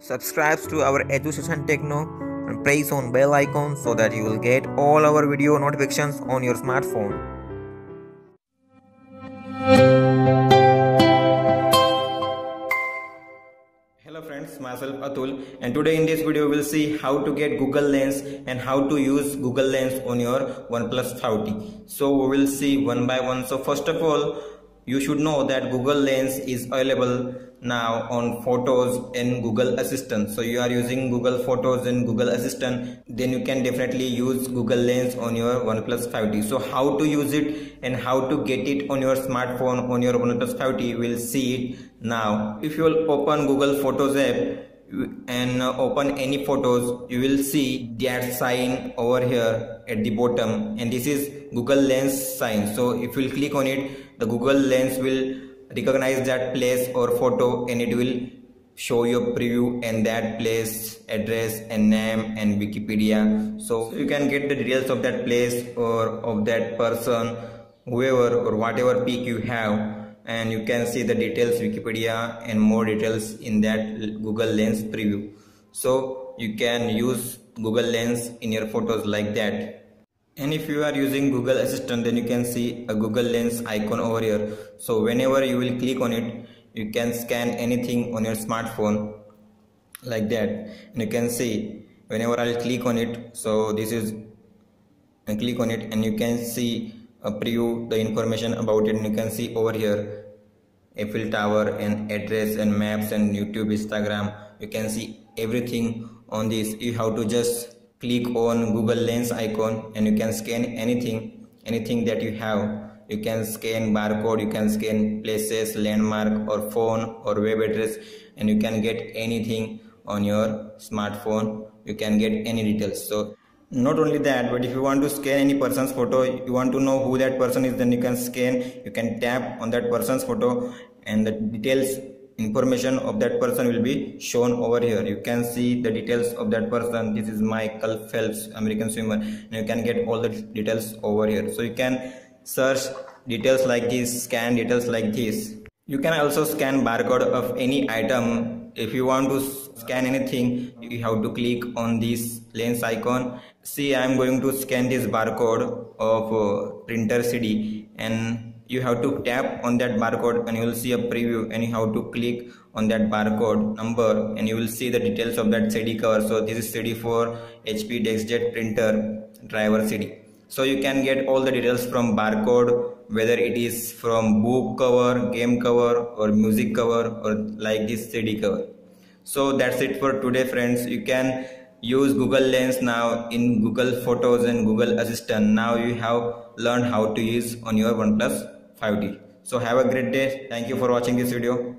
subscribe to our Education Techno and press on bell icon so that you will get all our video notifications on your smartphone. Hello friends, myself Atul, and today in this video we will see how to get Google Lens and how to use Google Lens on your OnePlus 5T. So we will see one by one. So first of all, you should know that Google Lens is available now on Photos in Google Assistant. So you are using Google Photos in Google Assistant, then you can definitely use Google Lens on your OnePlus 5T. So how to use it and how to get it on your smartphone on your OnePlus 5T, we'll see it now. If you will open Google Photos app and open any photos, you will see that sign over here at the bottom, and this is Google Lens sign. So if you will click on it, the Google Lens will recognize that place or photo, and it will show your preview and that place, address and name and Wikipedia. So you can get the details of that place or of that person, whoever or whatever pic you have. And you can see the details, Wikipedia and more details in that Google Lens preview. So you can use Google Lens in your photos like that. And if you are using Google Assistant, then you can see a Google Lens icon over here. So whenever you will click on it, you can scan anything on your smartphone like that. And you can see whenever I will click on it, so this is, I click on it and you can see a preview, the information about it, and you can see over here Eiffel Tower and address and maps and YouTube, Instagram. You can see everything on this. You have to just click on Google Lens icon and you can scan anything that you have. You can scan barcode, you can scan places, landmark or phone or web address, and you can get anything on your smartphone. You can get any details. So not only that, but if you want to scan any person's photo, you want to know who that person is, then you can scan, you can tap on that person's photo and the details, information of that person will be shown over here. You can see the details of that person. This is Michael Phelps, American swimmer, and you can get all the details over here. So you can search details like this, scan details like this. You can also scan barcode of any item. If you want to scan anything, you have to click on this lens icon. See, I am going to scan this barcode of printer CD, and you have to tap on that barcode and you will see a preview, and you have to click on that barcode number and you will see the details of that CD cover. So this is CD for HP Deskjet printer driver CD. So you can get all the details from barcode, whether it is from book cover, game cover or music cover or like this CD cover. So that's it for today friends. You can use Google Lens now in Google Photos and Google Assistant. Now you have learned how to use on your OnePlus 5T. So have a great day. Thank you for watching this video.